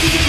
Don't you be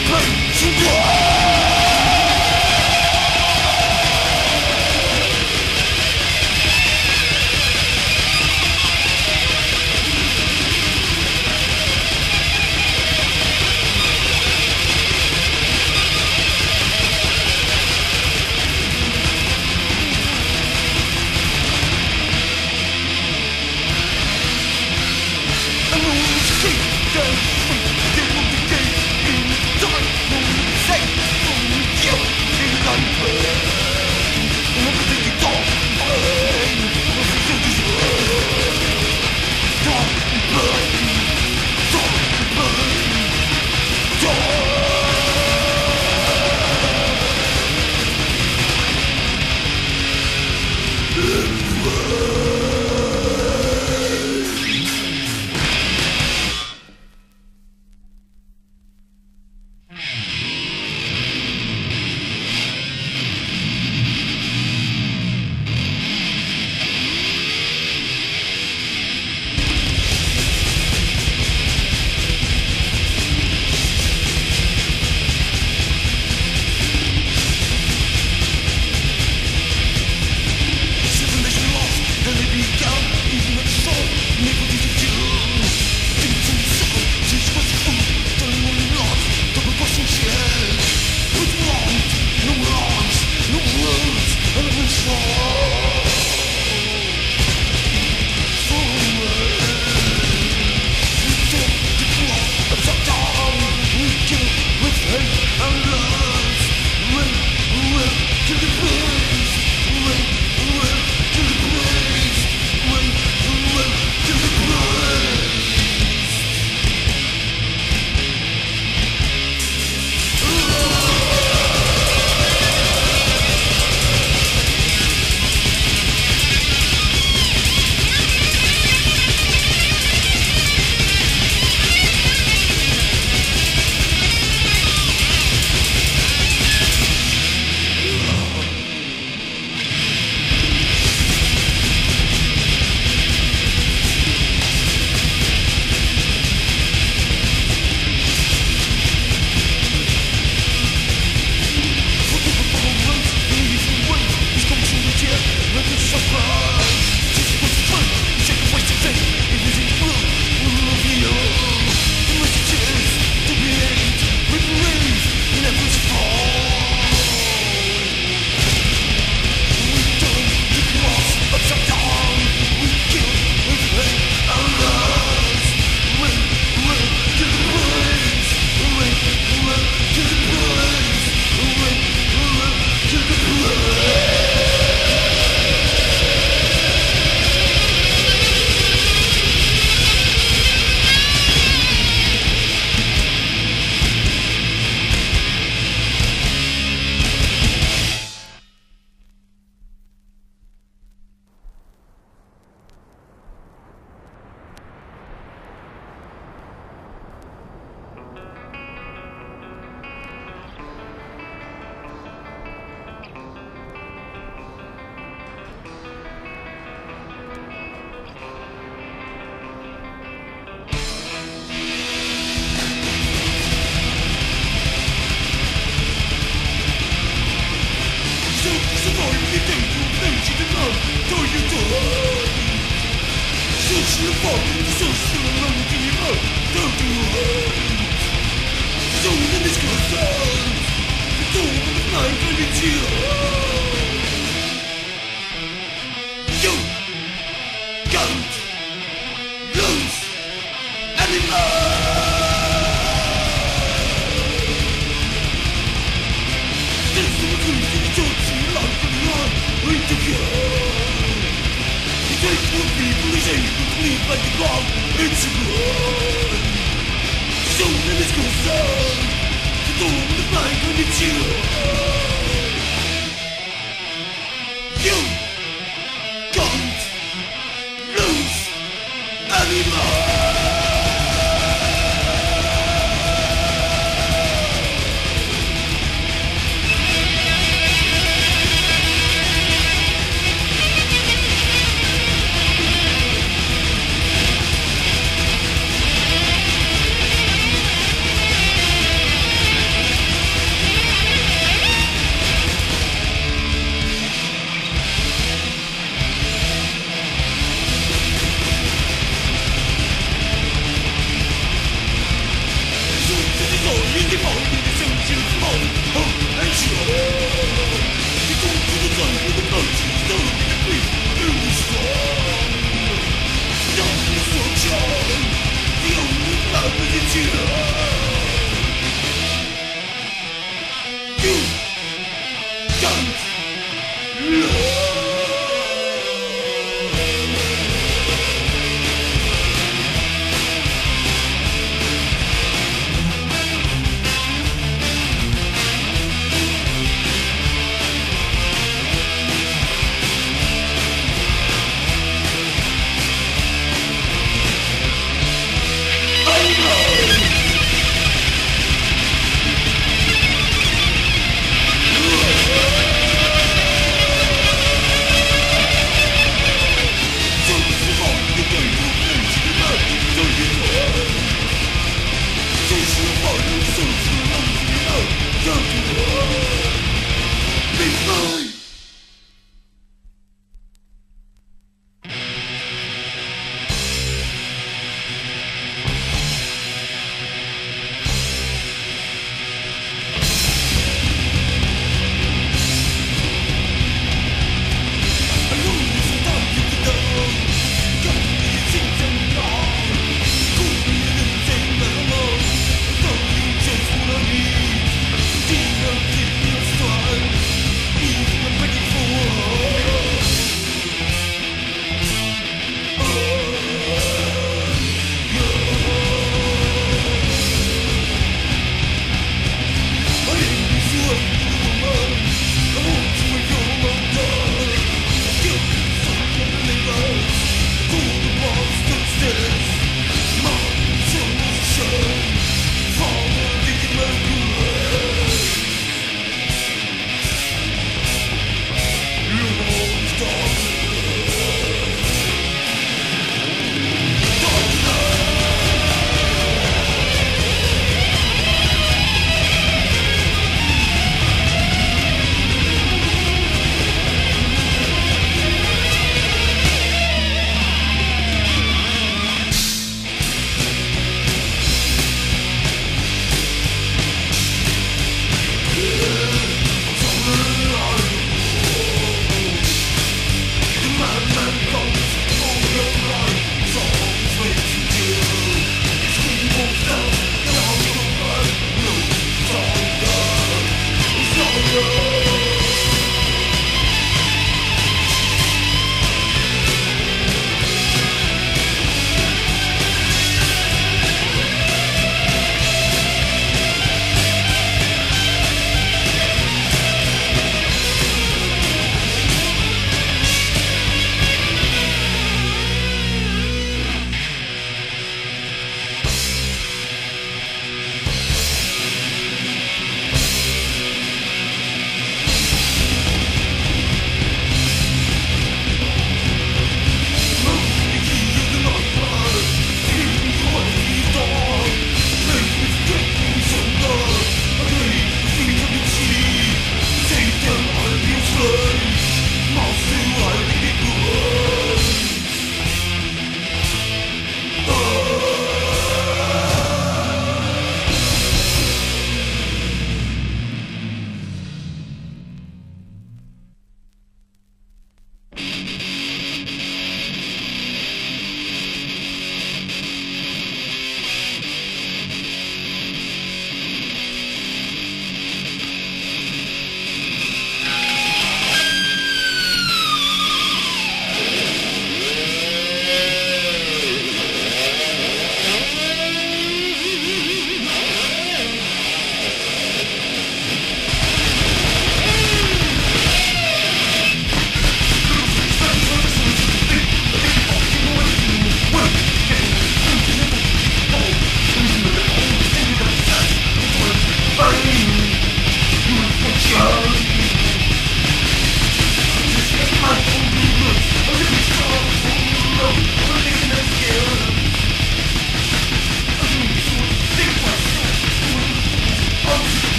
Don't